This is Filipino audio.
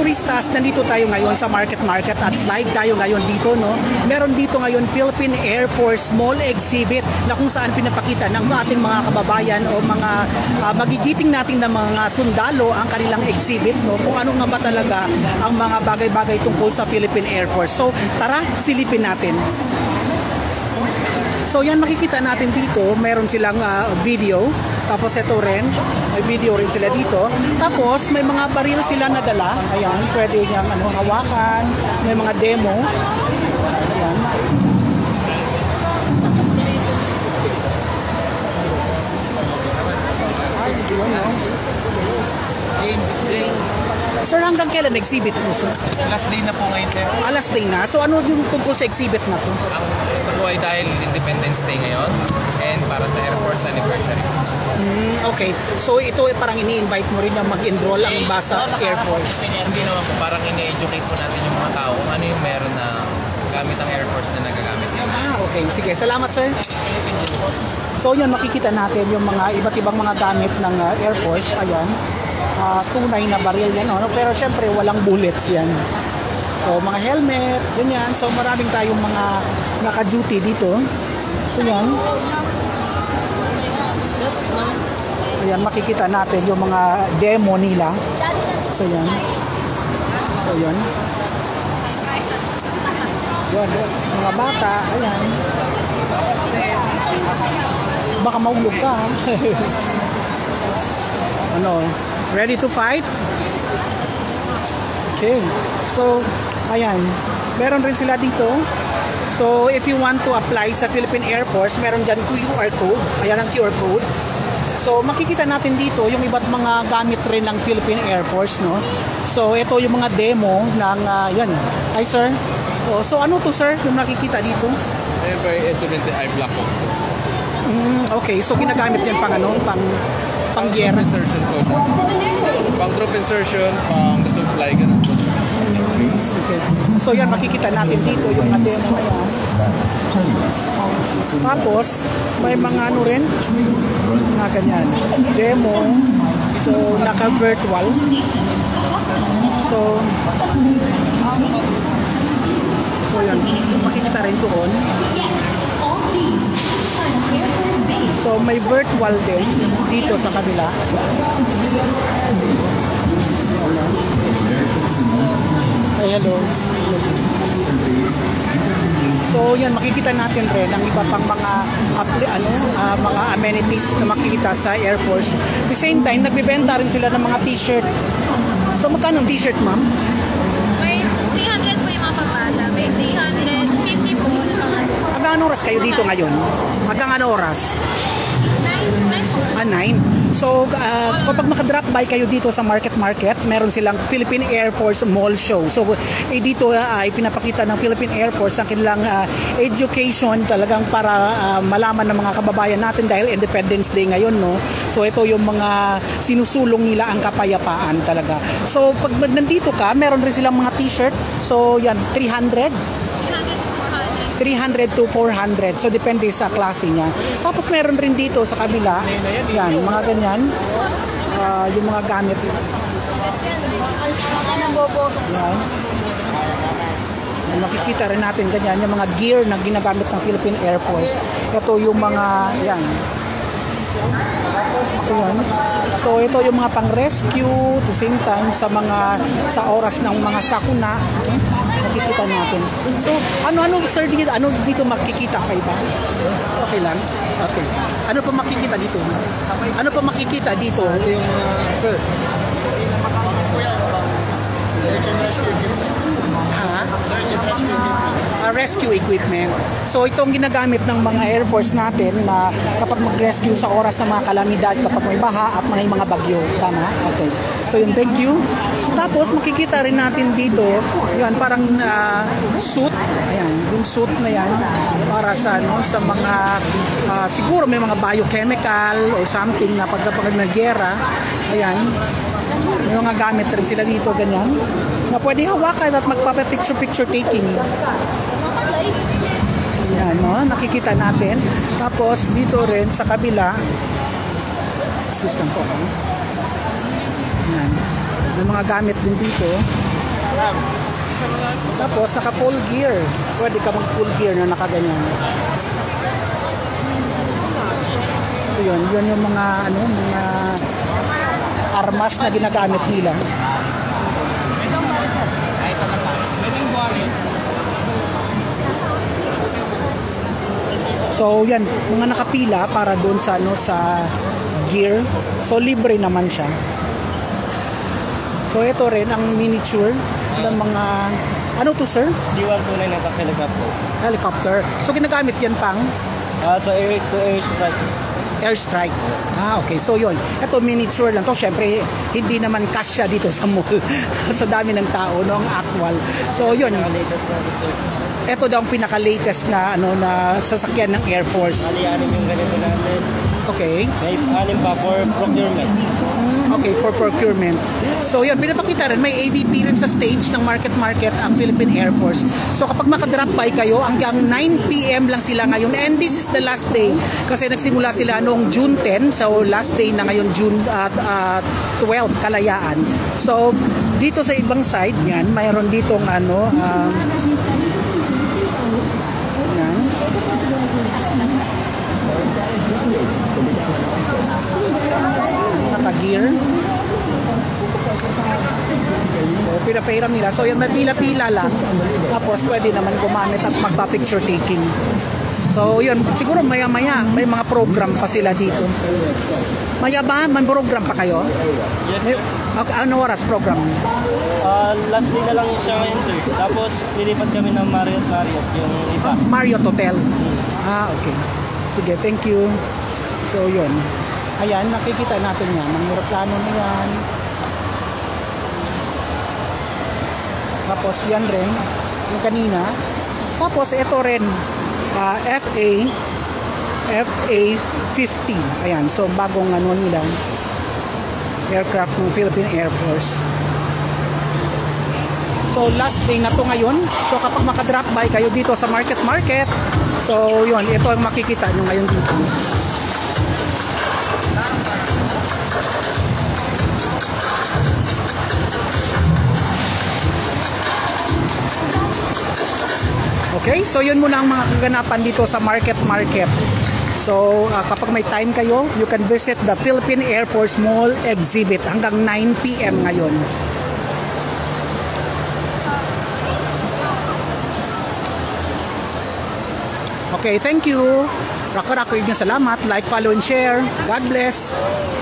turistas, nandito tayo ngayon sa Market Market at live tayo ngayon dito, no? Meron dito ngayon Philippine Air Force Mall Exhibit na kung saan pinapakita ng ating mga kababayan o mga magigiting natin ng mga sundalo ang kanilang exhibit, no? Kung ano nga ba talaga ang mga bagay-bagay tungkol sa Philippine Air Force. So tara, silipin natin. So yan, makikita natin dito, meron silang video. Tapos ito rin, may video rin sila dito. Tapos may mga baril sila na dala. Ayan, pwede niyang hawakan. May mga demo. Ayan. Ay, yun, no? Sir, hanggang kailan exhibit mo, sir? Alas day na po ngayon, sir. Alas day na? So ano yung tungkol sa exhibit na to? Ito po ay dahil Independence Day ngayon and para sa Air Force Anniversary. Okay. So ito ay parang ini-invite mo rin na mag-enroll ang iba sa Air Force. Hindi naman po, parang ini-educate po natin yung mga tao kung ano yung meron na gamit ang Air Force na nagagamit nila. Okay. Sige. Salamat, sir. So yun, makikita natin yung mga iba't ibang mga gamit ng Air Force. Ayan. Tunay na baril yan. No? Pero syempre, walang bullets yan. So mga helmet, ganyan. So maraming tayong mga naka-duty dito. So yan. Ayan, makikita natin yung mga demo nila. So yan. So yan. Yan, mga bata. Ayan. Baka mahulog ka. Ano? Ready to fight? Okay. So, ayan. Meron rin sila dito. So, if you want to apply sa Philippine Air Force, meron dyan QR code. Ayan ang QR code. So, makikita natin dito yung iba't mga gamit rin ng Philippine Air Force, no? So, ito yung mga demo ng, yan. Hi, sir. Oh, so, ano to, sir, yung nakikita dito? Ayan ba yung S20i Black Hawk? Okay. So, ginagamit yan pang, ano, pang giyera. Pang troop insertion, pang gusto fly, ganun po. Okay. So yan, makikita natin dito yung demo. Tapos may mga ano rin na ganyan demo, so naka virtual. So yan, makikita rin doon. So may virtual din dito sa kabila. Hello. So yan, makikita natin rin ang iba pang mga mga amenities na makikita sa Air Force. At the same time, nagbebenta rin sila ng mga t-shirt. So magkano ang t-shirt, ma'am? May 300 po yung mga pambata. May 350 po yung mga. Hanggang oras kayo dito ngayon? Hanggang ano oras? 9. So, kapag makadrop by kayo dito sa Market Market, meron silang Philippine Air Force Mall Show. So, dito ay pinapakita ng Philippine Air Force ang kanilang education talagang para malaman ng mga kababayan natin dahil Independence Day ngayon, no? So, ito yung mga sinusulong nila ang kapayapaan talaga. So, pag nandito ka, meron rin silang mga t-shirt. So, yan, 300 to 400. So, depende sa klase niya. Tapos, meron rin dito sa kabila. Yan, mga ganyan. Yung mga gamit. Yan. Nakikita rin natin ganyan. Yung mga gear na ginagamit ng Philippine Air Force. Ito yung mga, yan. So, yan. So, ito yung mga pang-rescue. At the same time, sa oras ng mga sakuna. Makikita natin. So, ano sir, dito makikita kayo ba? Okay lang? Okay. Ano pa makikita dito? Ano pa makikita dito? Ito yung, sir. Search and rescue equipment. Rescue equipment. So, itong ginagamit ng mga Air Force natin na kapag mag-rescue sa oras ng mga kalamidad, kapag may baha at may mga bagyo. Tama? Okay. So, yun. Thank you. So, tapos, makikita rin natin dito, yun, parang suit. Ayan. Yung suit na yan para sa mga, siguro may mga biochemical or something na pagkapag nag-gera. Ayan. May mga gamit rin sila dito, ganyan. Na pwede hawakan at magpapapicture-picture taking. Ayan, no? Nakikita natin. Tapos, dito rin sa kabila, excuse lang po. Ayan. May mga gamit din dito. alam. Tapos naka full gear. Pwede ka mag full gear na nakaganyan. So yun, yun yung mga ano, mga armas na ginagamit nila. So yan, mga nakapila para doon sa ano, sa gear. So libre naman siya. So ito rin ang miniature ng mga ano to, sir? D129 na helicopter. Helicopter. So ginagamit yan pang sa air to air strike. Air strike. Ah, okay. So yun. Ito miniature lang to. Syempre hindi naman kasya dito sa mall. Sa dami ng tao, no, ang actual. So yun. Ito daw ang pinaka-latest na ano na sasakyan ng Air Force. Alianin yung ganito natin. Okay. May anim pa for procurement. Okay, for procurement. So yun, pinapakita rin, may AVP rin sa stage ng Market Market ang Philippine Air Force. So kapag makadrop by kayo, hanggang 9 PM lang sila ngayon. And this is the last day. Kasi nagsimula sila noong June 10. So last day na ngayon, June 12, Kalayaan. So dito sa ibang side, yan, mayroon ditong ano... naka-gear. So, pinapahiram nila. So, yan, may pila-pila lang. Tapos, pwede naman gumamit at magpa-picture taking. So, yun. Siguro, maya-maya, may mga program pa sila dito. Maya ba? May program pa kayo? Yes, sir. Okay, ano oras program? Last day na lang siya ngayon, sir. Tapos, nilipat kami ng Marriott, yung iba. Marriott Hotel. Ah, okay. Sige, thank you. So, yun. Ayan, nakikita natin yan. Ang aeroplano na yan. Tapos, yan rin. Yung kanina. Tapos, ito rin. FA-50. Ayan, so bagong ano nila, aircraft ng Philippine Air Force. So last day na to ngayon. So kapag makadrop by kayo dito sa Market Market, so yun, ito ang makikita nyo ngayon dito. Okay, so yun muna ang mga kaganapan dito sa Market Market. So, kapag may time kayo, you can visit the Philippine Air Force Mall Exhibit hanggang 9 PM ngayon. Okay, thank you. Rako-rako yung salamat. Like, follow, and share. God bless.